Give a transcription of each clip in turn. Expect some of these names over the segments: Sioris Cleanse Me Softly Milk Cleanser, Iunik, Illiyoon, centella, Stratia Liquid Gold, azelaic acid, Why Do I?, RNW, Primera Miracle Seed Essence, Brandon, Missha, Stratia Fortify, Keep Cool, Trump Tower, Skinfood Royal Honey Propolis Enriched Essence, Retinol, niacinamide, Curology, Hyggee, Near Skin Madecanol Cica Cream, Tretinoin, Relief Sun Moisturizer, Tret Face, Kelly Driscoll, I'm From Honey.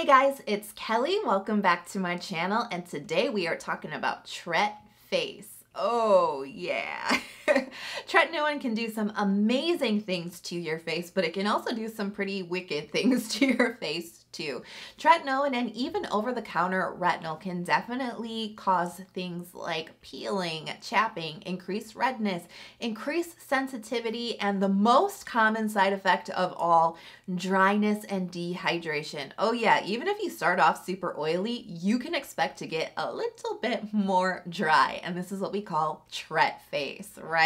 Hey guys, it's Kelly. Welcome back to my channel, and today we are talking about Tret Face. Oh yeah. Tretinoin can do some amazing things to your face, but it can also do some pretty wicked things to your face too. Tretinoin and even over-the-counter retinol can definitely cause things like peeling, chapping, increased redness, increased sensitivity, and the most common side effect of all, dryness and dehydration. Oh yeah, even if you start off super oily, you can expect to get a little bit more dry, and this is what we call Tret Face, right?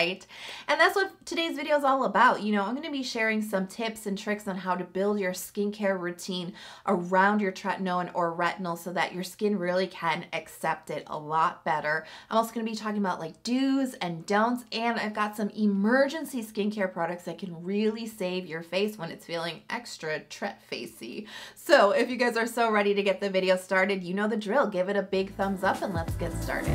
And that's what today's video is all about. You know, I'm going to be sharing some tips and tricks on how to build your skincare routine around your tretinoin or retinol so that your skin really can accept it a lot better. I'm also going to be talking about like do's and don'ts, and I've got some emergency skincare products that can really save your face when it's feeling extra Tret Facey. So if you guys are so ready to get the video started, you know the drill. Give it a big thumbs up and let's get started.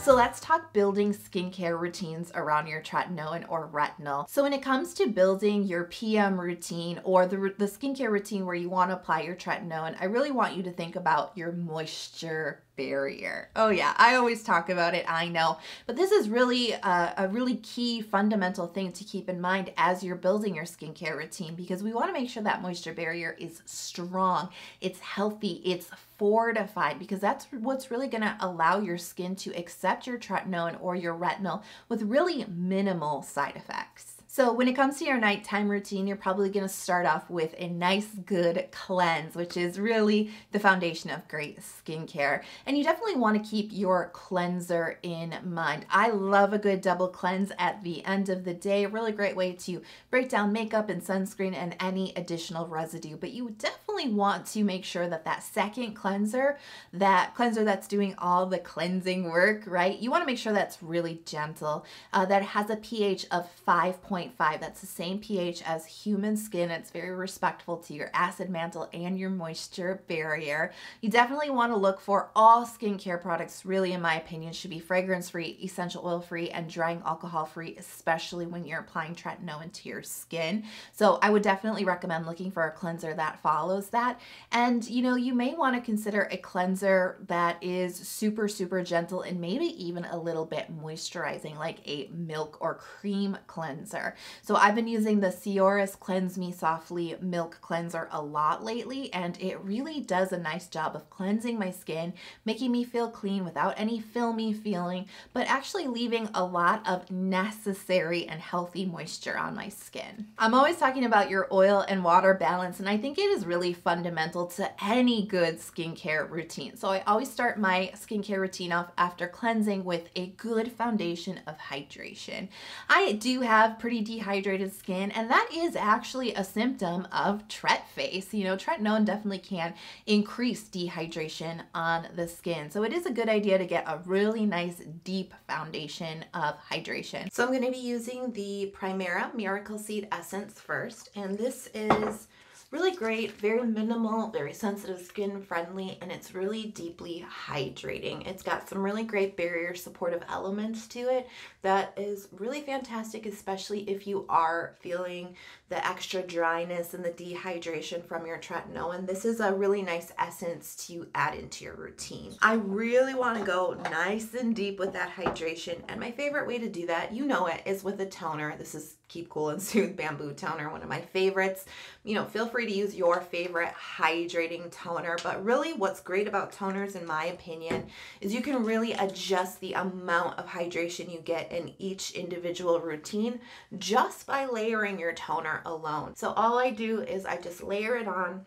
So let's talk building skincare routines around your tretinoin or retinol. So when it comes to building your PM routine or the skincare routine where you want to apply your tretinoin, I really want you to think about your moisture barrier. Oh yeah, I always talk about it, I know, but this is really a really key fundamental thing to keep in mind as you're building your skincare routine, because we want to make sure that moisture barrier is strong, it's healthy, it's fortified, because that's what's really going to allow your skin to accept your tretinoin or your retinol with really minimal side effects. So when it comes to your nighttime routine, you're probably going to start off with a nice, good cleanse, which is really the foundation of great skincare. And you definitely want to keep your cleanser in mind. I love a good double cleanse at the end of the day. A really great way to break down makeup and sunscreen and any additional residue. But you definitely want to make sure that that second cleanser, that cleanser that's doing all the cleansing work, right? You want to make sure that's really gentle, that it has a pH of 5.5. That's the same pH as human skin. It's very respectful to your acid mantle and your moisture barrier. You definitely want to look for all skincare products, really, in my opinion, should be fragrance-free, essential oil-free, and drying alcohol-free, especially when you're applying tretinoin to your skin. So I would definitely recommend looking for a cleanser that follows that. And you know, you may want to consider a cleanser that is super, super gentle and maybe even a little bit moisturizing, like a milk or cream cleanser. So I've been using the Sioris Cleanse Me Softly Milk Cleanser a lot lately, and it really does a nice job of cleansing my skin, making me feel clean without any filmy feeling, but actually leaving a lot of necessary and healthy moisture on my skin. I'm always talking about your oil and water balance, and I think it is really fundamental to any good skincare routine. So I always start my skincare routine off after cleansing with a good foundation of hydration. I do have pretty dehydrated skin, and that is actually a symptom of Tret Face. You know, tretinoin definitely can increase dehydration on the skin. So it is a good idea to get a really nice deep foundation of hydration. So I'm going to be using the Primera Miracle Seed Essence first, and this is really great, very minimal, very sensitive, skin friendly, and it's really deeply hydrating. It's got some really great barrier supportive elements to it that is really fantastic, especially if you are feeling the extra dryness and the dehydration from your tretinoin. This is a really nice essence to add into your routine. I really want to go nice and deep with that hydration, and my favorite way to do that, you know it, is with a toner. This is Keep Cool and Soothe Bamboo Toner, one of my favorites. You know, feel free to use your favorite hydrating toner, but really what's great about toners, in my opinion, is you can really adjust the amount of hydration you get in each individual routine just by layering your toner alone. So all I do is I just layer it on,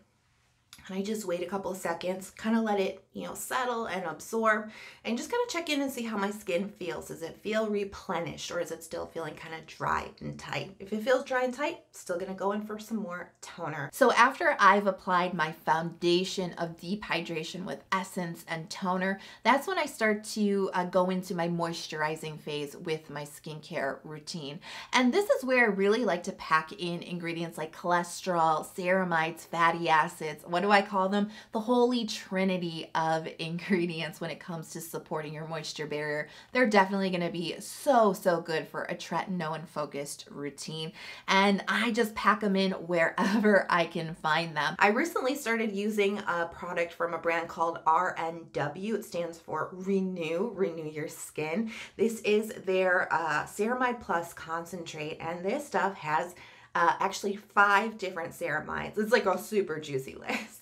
and I just wait a couple of seconds, kind of let it, you know, settle and absorb, and just kind of check in and see how my skin feels. Does it feel replenished, or is it still feeling kind of dry and tight? If it feels dry and tight, still gonna go in for some more toner. So after I've applied my foundation of deep hydration with essence and toner, that's when I start to go into my moisturizing phase with my skincare routine. And this is where I really like to pack in ingredients like cholesterol, ceramides, fatty acids. What do do I call them? The holy trinity of ingredients when it comes to supporting your moisture barrier. They're definitely going to be so good for a tretinoin focused routine, and I just pack them in wherever I can find them. I recently started using a product from a brand called RNW. It stands for Renew Your Skin. This is their Ceramide Plus concentrate, and this stuff has actually 5 different ceramides. It's like a super juicy list.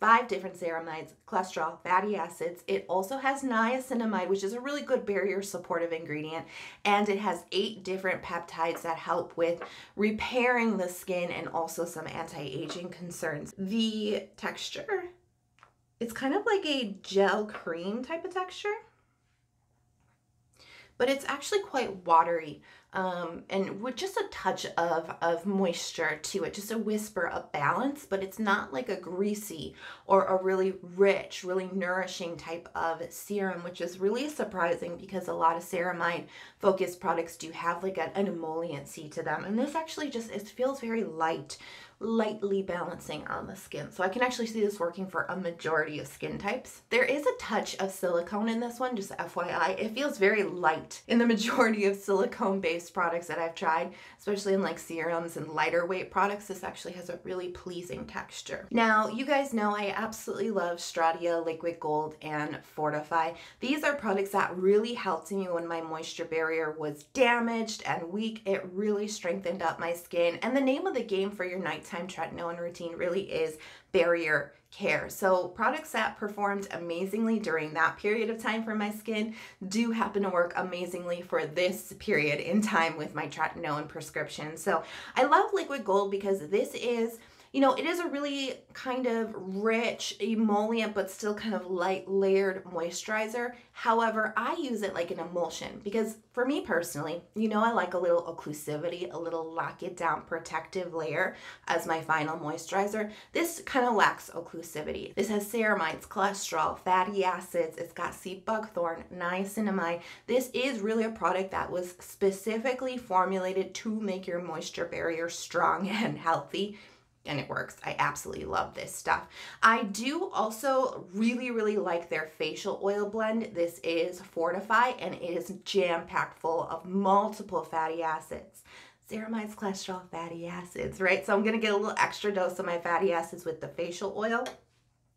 5 different ceramides, cholesterol, fatty acids. It also has niacinamide, which is a really good barrier supportive ingredient. And it has 8 different peptides that help with repairing the skin and also some anti-aging concerns. The texture, it's kind of like a gel cream type of texture, but it's actually quite watery. And with just a touch of moisture to it, just a whisper of balance, but it's not like a greasy or a really rich, really nourishing type of serum, which is really surprising because a lot of ceramide focused products do have like an emolliency to them. And this actually just, it feels very light, lightly balancing on the skin. So I can actually see this working for a majority of skin types. There is a touch of silicone in this one, just FYI. It feels very light in the majority of silicone-based products that I've tried, especially in like serums and lighter weight products. This actually has a really pleasing texture. Now, you guys know I absolutely love Stratia Liquid Gold and Fortify. These are products that really helped me when my moisture barrier was damaged and weak. It really strengthened up my skin. And the name of the game for your nighttime tretinoin routine really is barrier care. So products that performed amazingly during that period of time for my skin do happen to work amazingly for this period in time with my tretinoin prescription. So I love Liquid Gold because this is, you know, it is a really kind of rich emollient, but still kind of light layered moisturizer. However, I use it like an emulsion because for me personally, you know, I like a little occlusivity, a little lock it down protective layer as my final moisturizer. This kind of lacks occlusivity. This has ceramides, cholesterol, fatty acids. It's got sea buckthorn, niacinamide. This is really a product that was specifically formulated to make your moisture barrier strong and healthy. And it works. I absolutely love this stuff. I do also really like their facial oil blend. This is Fortify, and it is jam-packed full of multiple fatty acids. Ceramides, cholesterol, fatty acids, right? So I'm going to get a little extra dose of my fatty acids with the facial oil.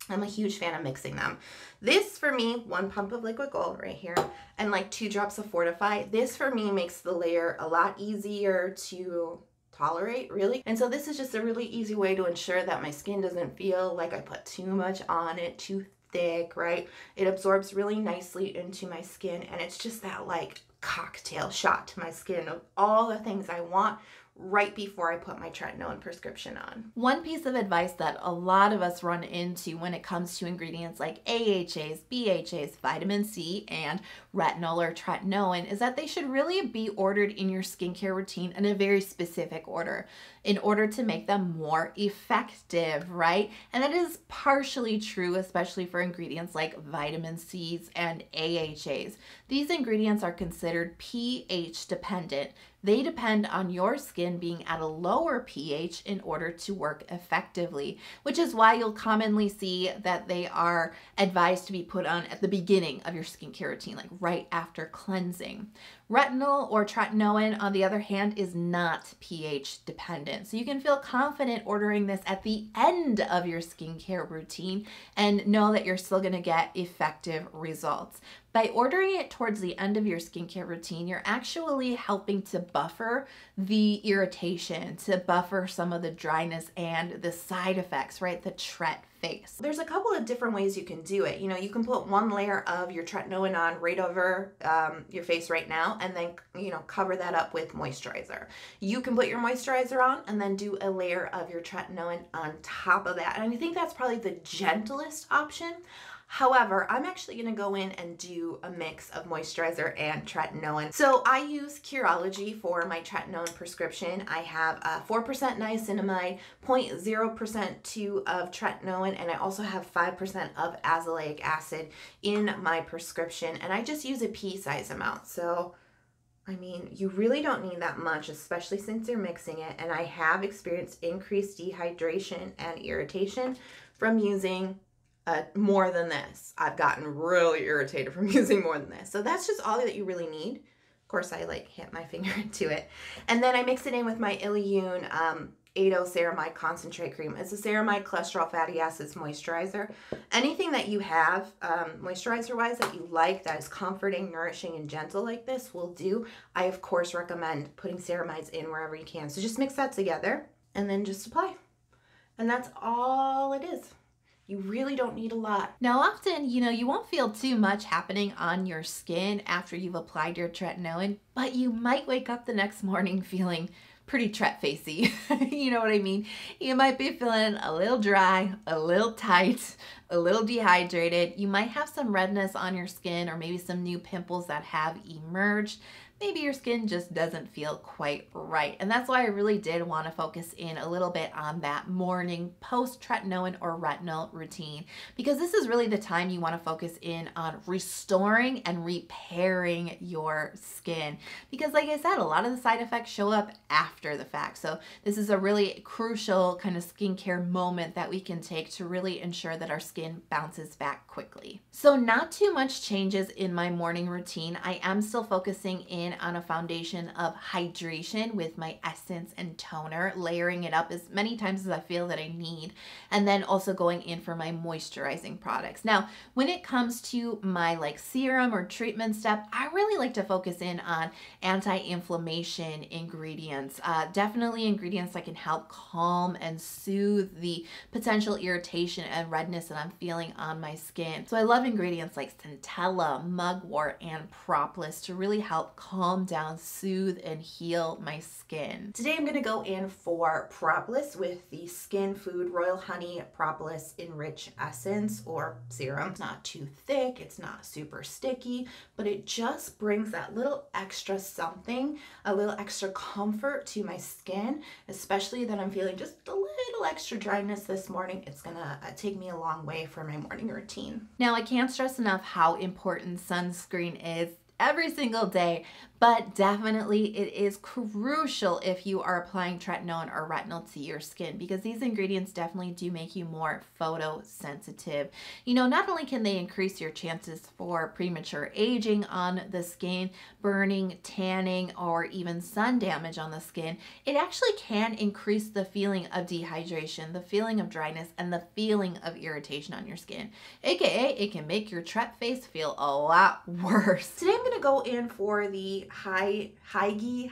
I'm a huge fan of mixing them. This for me, 1 pump of Liquid Gold right here and like 2 drops of Fortify. This for me makes the layer a lot easier to tolerate, really. And so this is just a really easy way to ensure that my skin doesn't feel like I put too much on it, too thick, right? It absorbs really nicely into my skin, and it's just that like cocktail shot to my skin of all the things I want right before I put my tretinoin prescription on. One piece of advice that a lot of us run into when it comes to ingredients like AHAs, BHAs, vitamin C, and retinol or tretinoin is that they should really be ordered in your skincare routine in a very specific order in order to make them more effective, right? And that is partially true, especially for ingredients like vitamin C's and AHAs. These ingredients are considered pH dependent. They depend on your skin being at a lower pH in order to work effectively, which is why you'll commonly see that they are advised to be put on at the beginning of your skincare routine, like right after cleansing. Retinol or tretinoin, on the other hand, is not pH dependent. So you can feel confident ordering this at the end of your skincare routine and know that you're still gonna get effective results. By ordering it towards the end of your skincare routine, you're actually helping to buffer the irritation, to buffer some of the dryness and the side effects, right? The Tret Face. There's a couple of different ways you can do it. You know, you can put 1 layer of your tretinoin on right over your face right now, and then, you know, cover that up with moisturizer. You can put your moisturizer on and then do a layer of your tretinoin on top of that. And I think that's probably the gentlest option. However, I'm actually going to go in and do a mix of moisturizer and tretinoin. So I use Curology for my tretinoin prescription. I have 4% niacinamide, 0.0% of tretinoin, and I also have 5% of azelaic acid in my prescription. And I just use a pea size amount. So I mean, you really don't need that much, especially since you're mixing it. And I have experienced increased dehydration and irritation from using more than this. I've gotten really irritated from using more than this. So that's just all that you really need. Of course, I like hit my finger into it. And then I mix it in with my Illiyoon 8.0 Ceramide Concentrate Cream. It's a ceramide cholesterol fatty acids moisturizer. Anything that you have moisturizer-wise that you like that is comforting, nourishing, and gentle like this will do. I, of course, recommend putting ceramides in wherever you can. So just mix that together and then just apply. And that's all it is. You really don't need a lot. Now often, you know, you won't feel too much happening on your skin after you've applied your tretinoin, but you might wake up the next morning feeling pretty Tret Facey. You know what I mean? You might be feeling a little dry, a little tight, a little dehydrated. You might have some redness on your skin or maybe some new pimples that have emerged. Maybe your skin just doesn't feel quite right. And that's why I really did want to focus in a little bit on that morning post-tretinoin or retinol routine, because this is really the time you want to focus in on restoring and repairing your skin. Because like I said, a lot of the side effects show up after the fact. So this is a really crucial kind of skincare moment that we can take to really ensure that our skin bounces back quickly. So not too much changes in my morning routine. I am still focusing in on a foundation of hydration with my essence and toner, layering it up as many times as I feel that I need, and then also going in for my moisturizing products. Now, when it comes to my like serum or treatment step, I really like to focus in on anti-inflammation ingredients, definitely ingredients that can help calm and soothe the potential irritation and redness that I'm feeling on my skin. So I love ingredients like centella, mugwort, and propolis to really help calm down, soothe, and heal my skin. Today I'm gonna go in for propolis with the Skinfood Royal Honey Propolis Enriched Essence or serum. It's not too thick, it's not super sticky, but it just brings that little extra something, a little extra comfort to my skin, especially that I'm feeling just a little extra dryness this morning. It's gonna take me a long way for my morning routine. Now I can't stress enough how important sunscreen is every single day, but definitely it is crucial if you are applying tretinoin or retinol to your skin, because these ingredients definitely do make you more photosensitive. You know, not only can they increase your chances for premature aging on the skin, burning, tanning, or even sun damage on the skin, it actually can increase the feeling of dehydration, the feeling of dryness, and the feeling of irritation on your skin. AKA, it can make your Tret Face feel a lot worse. Today I'm gonna go in for the Hyggee.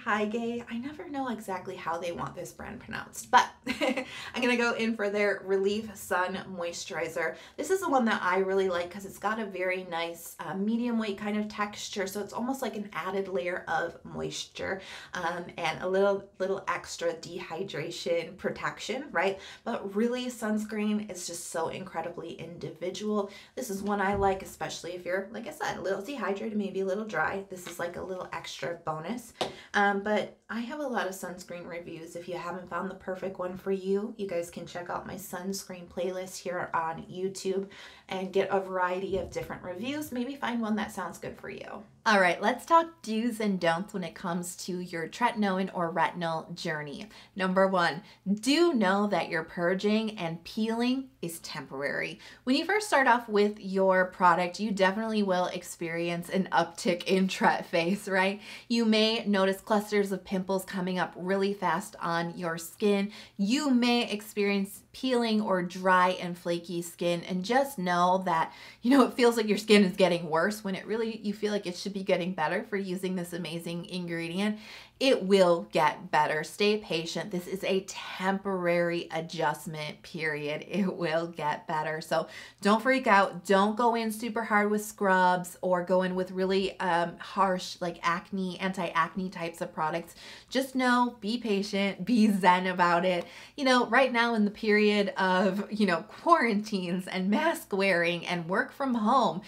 I never know exactly how they want this brand pronounced, but I'm gonna go in for their Relief Sun Moisturizer. This is the one that I really like because it's got a very nice medium weight kind of texture, so it's almost like an added layer of moisture and a little extra dehydration protection, right? But really, sunscreen is just so incredibly individual. This is one I like, especially if you're, like I said, a little dehydrated, maybe a little dry. This is like a little extra bonus, but I have a lot of sunscreen reviews. If you haven't found the perfect one for you, you guys can check out my sunscreen playlist here on YouTube and get a variety of different reviews. Maybe find one that sounds good for you. All right, let's talk do's and don'ts when it comes to your tretinoin or retinol journey. Number one, do know that your purging and peeling is temporary. When you first start off with your product, you definitely will experience an uptick in Tret Face, right? You may notice clusters of pimples coming up really fast on your skin. You may experience peeling or dry and flaky skin, and just know that, you know, it feels like your skin is getting worse when it really, you feel like it should be getting better for using this amazing ingredient. It will get better. Stay patient. This is a temporary adjustment period. It will get better. So don't freak out. Don't go in super hard with scrubs or go in with really harsh like acne, anti-acne types of products. Just know, be patient, be zen about it. You know, right now in the period of, you know, quarantines and mask wearing and work from home,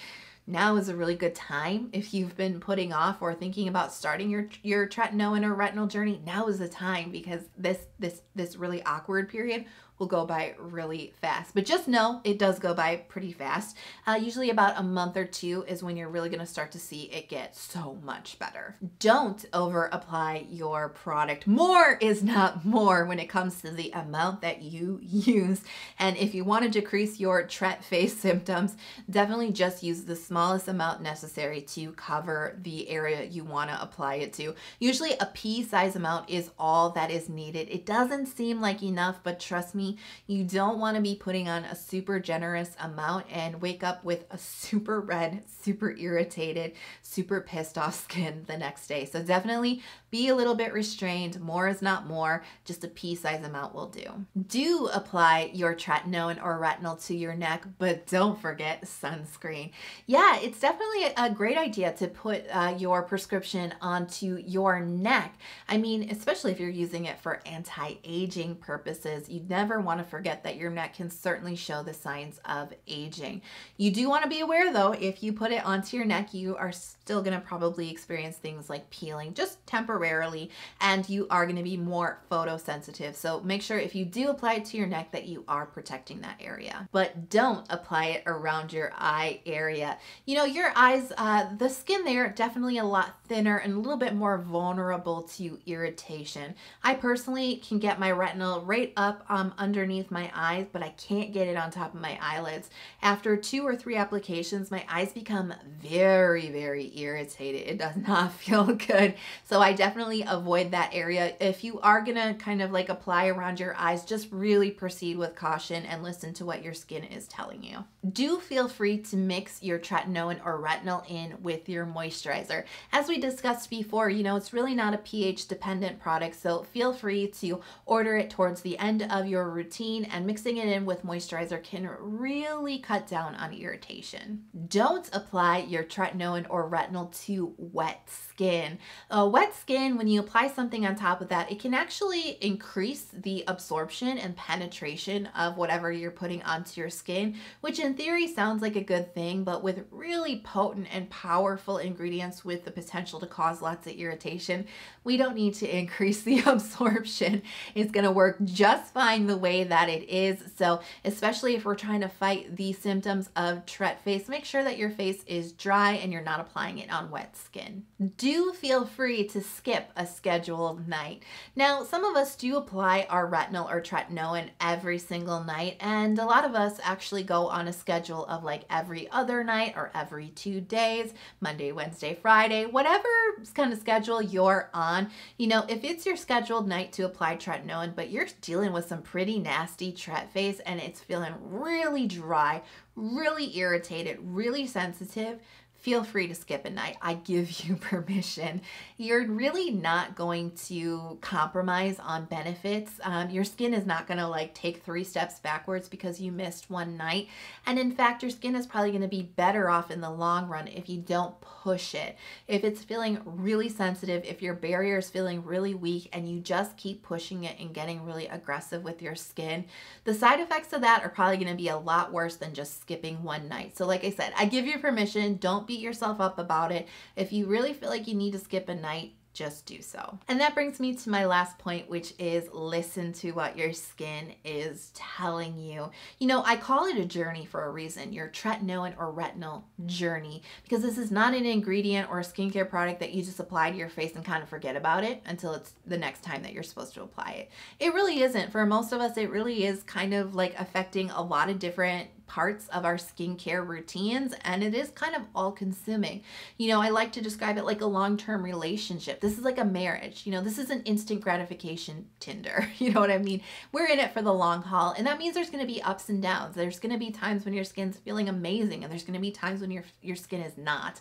now is a really good time. If you've been putting off or thinking about starting your tretinoin or retinol journey, now is the time, because this really awkward period will go by really fast. But just know it does go by pretty fast. Usually about a month or two is when you're really gonna start to see it get so much better. Don't over apply your product. More is not more when it comes to the amount that you use. And if you want to decrease your Tret Face symptoms, definitely just use the smallest amount necessary to cover the area you want to apply it to. Usually a pea size amount is all that is needed. It doesn't seem like enough, but trust me, you don't want to be putting on a super generous amount and wake up with a super red, super irritated, super pissed off skin the next day. So definitely be a little bit restrained. More is not more, just a pea size amount will do. Do apply your tretinoin or retinol to your neck, but don't forget sunscreen. Yeah, it's definitely a great idea to put your prescription onto your neck. I mean, especially if you're using it for anti-aging purposes, you never want to forget that your neck can certainly show the signs of aging. You do want to be aware though, if you put it onto your neck, you are still going to probably experience things like peeling, just temporarily, and you are going to be more photosensitive. So make sure if you do apply it to your neck that you are protecting that area. But don't apply it around your eye area. You know, your eyes, the skin there, definitely a lot thinner and a little bit more vulnerable to irritation. I personally can get my retinol right up underneath my eyes, but I can't get it on top of my eyelids. After 2 or 3 applications, my eyes become very, very irritated. It does not feel good. So I definitely avoid that area. If you are gonna kind of like apply around your eyes, just really proceed with caution and listen to what your skin is telling you. Do feel free to mix your tretinoin or retinol in with your moisturizer. As we discussed before, you know, it's really not a pH dependent product, so feel free to order it towards the end of your routine, and mixing it in with moisturizer can really cut down on irritation. Don't apply your tretinoin or retinol to wet skin. Wet skin, when you apply something on top of that, it can actually increase the absorption and penetration of whatever you're putting onto your skin, which in theory sounds like a good thing, but with really potent and powerful ingredients with the potential to cause lots of irritation, we don't need to increase the absorption. It's gonna work just fine the way that it is. So especially if we're trying to fight the symptoms of Tret Face, make sure that your face is dry and you're not applying it on wet skin. Do feel free to skip a scheduled night. Now, some of us do apply our retinol or tretinoin every single night, and a lot of us actually go on a schedule of like every other night or every 2 days, Monday, Wednesday, Friday, whatever kind of schedule you're on. You know, if it's your scheduled night to apply tretinoin, but you're dealing with some pretty nasty Tret Face and it's feeling really dry, really irritated, really sensitive, feel free to skip a night. I give you permission. You're really not going to compromise on benefits. Your skin is not going to like take 3 steps backwards because you missed one night. And in fact, your skin is probably going to be better off in the long run if you don't push it. If it's feeling really sensitive, if your barrier is feeling really weak and you just keep pushing it and getting really aggressive with your skin, the side effects of that are probably going to be a lot worse than just skipping one night. So like I said, I give you permission. Don't beat yourself up about it. If you really feel like you need to skip a night, just do so. And that brings me to my last point, which is listen to what your skin is telling you. You know, I call it a journey for a reason, your tretinoin or retinol journey, because this is not an ingredient or a skincare product that you just apply to your face and kind of forget about it until it's the next time that you're supposed to apply it. It really isn't. For most of us, it really is kind of like affecting a lot of different parts of our skincare routines, and it is kind of all-consuming. You know, I like to describe it like a long-term relationship. This is like a marriage. You know, this is an instant gratification Tinder. You know what I mean? We're in it for the long haul, and that means there's going to be ups and downs. There's going to be times when your skin's feeling amazing, and there's going to be times when your skin is not.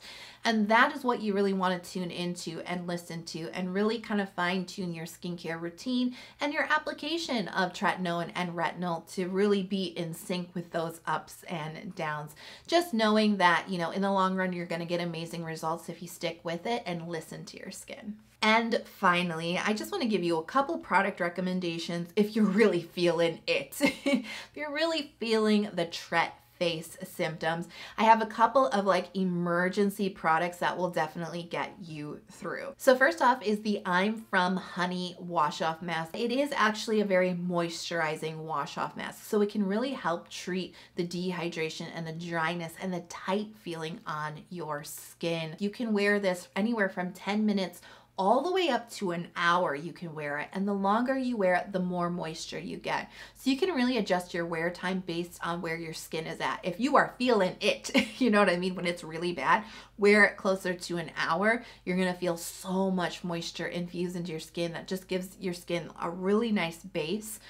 And that is what you really want to tune into and listen to, and really kind of fine-tune your skincare routine and your application of tretinoin and retinol to really be in sync with those ups and downs. Just knowing that, you know, in the long run, you're going to get amazing results if you stick with it and listen to your skin. And finally, I just want to give you a couple product recommendations if you're really feeling it. If you're really feeling the Tret face symptoms. I have a couple of like emergency products that will definitely get you through. So first off is the I'm From Honey Wash Off Mask. It is actually a very moisturizing wash off mask, so it can really help treat the dehydration and the dryness and the tight feeling on your skin. You can wear this anywhere from 10 minutes all the way up to an hour. You can wear it, and the longer you wear it, the more moisture you get. So you can really adjust your wear time based on where your skin is at. If you are feeling it, you know what I mean, when it's really bad, wear it closer to an hour. You're gonna feel so much moisture infused into your skin that just gives your skin a really nice base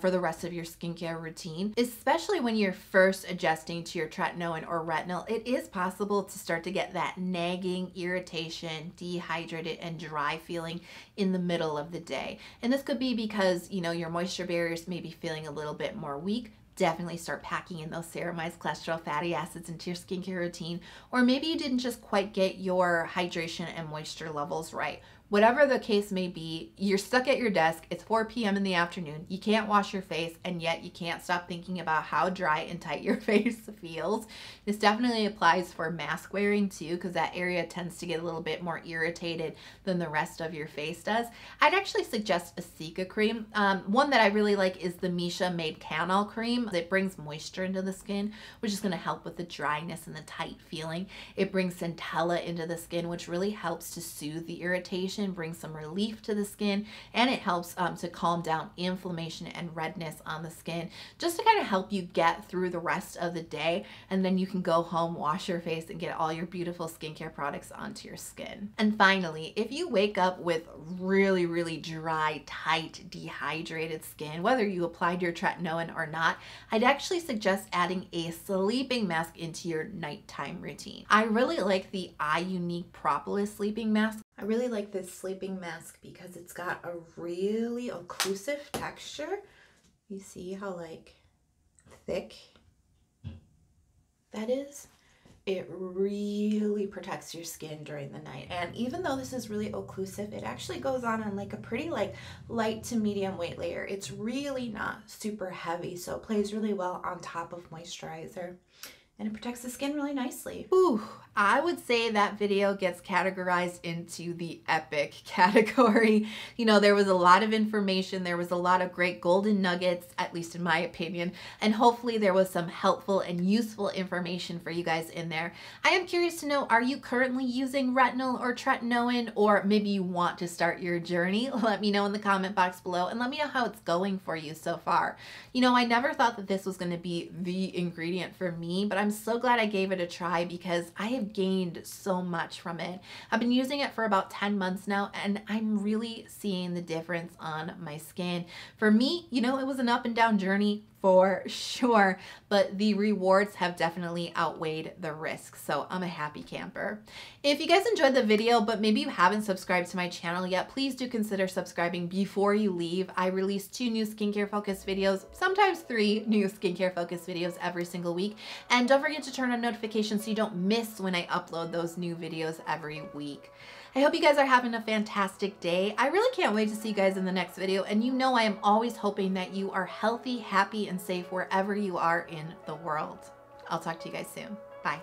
for the rest of your skincare routine. Especially when you're first adjusting to your tretinoin or retinol, it is possible to start to get that nagging, irritation, dehydrated, and dry feeling in the middle of the day. And this could be because, you know, your moisture barriers may be feeling a little bit more weak. Definitely start packing in those ceramide cholesterol fatty acids into your skincare routine. Or maybe you didn't just quite get your hydration and moisture levels right. Whatever the case may be, you're stuck at your desk, it's 4 p.m. in the afternoon, you can't wash your face, and yet you can't stop thinking about how dry and tight your face feels. This definitely applies for mask wearing too, because that area tends to get a little bit more irritated than the rest of your face does. I'd actually suggest a Cica cream. One that I really like is the Missha Madecanol Cream. It brings moisture into the skin, which is going to help with the dryness and the tight feeling. It brings centella into the skin, which really helps to soothe the irritation, bring some relief to the skin, and it helps to calm down inflammation and redness on the skin, just to kind of help you get through the rest of the day. And then you can go home, wash your face, and get all your beautiful skincare products onto your skin. And finally, if you wake up with really, really dry, tight, dehydrated skin, whether you applied your tretinoin or not, I'd actually suggest adding a sleeping mask into your nighttime routine. I really like the Iunik Propolis Sleeping Mask. I really like this sleeping mask because it's got a really occlusive texture. You see how like thick that is? It really protects your skin during the night. And even though this is really occlusive, it actually goes on like a pretty like light to medium weight layer. It's really not super heavy, so it plays really well on top of moisturizer. And it protects the skin really nicely. Ooh, I would say that video gets categorized into the epic category. You know, there was a lot of information, there was a lot of great golden nuggets, at least in my opinion, and hopefully there was some helpful and useful information for you guys in there. I am curious to know, are you currently using retinol or tretinoin, or maybe you want to start your journey? Let me know in the comment box below, and let me know how it's going for you so far. You know, I never thought that this was going to be the ingredient for me, but I'm so glad I gave it a try because I have gained so much from it. I've been using it for about 10 months now, and I'm really seeing the difference on my skin. For me, you know, it was an up and down journey for sure, but the rewards have definitely outweighed the risks, so I'm a happy camper. If you guys enjoyed the video, but maybe you haven't subscribed to my channel yet, please do consider subscribing before you leave. I release 2 new skincare focused videos, sometimes 3 new skincare focused videos every single week, and don't forget to turn on notifications so you don't miss when I upload those new videos every week. I hope you guys are having a fantastic day. I really can't wait to see you guys in the next video, and you know I am always hoping that you are healthy, happy, and safe wherever you are in the world. I'll talk to you guys soon. Bye.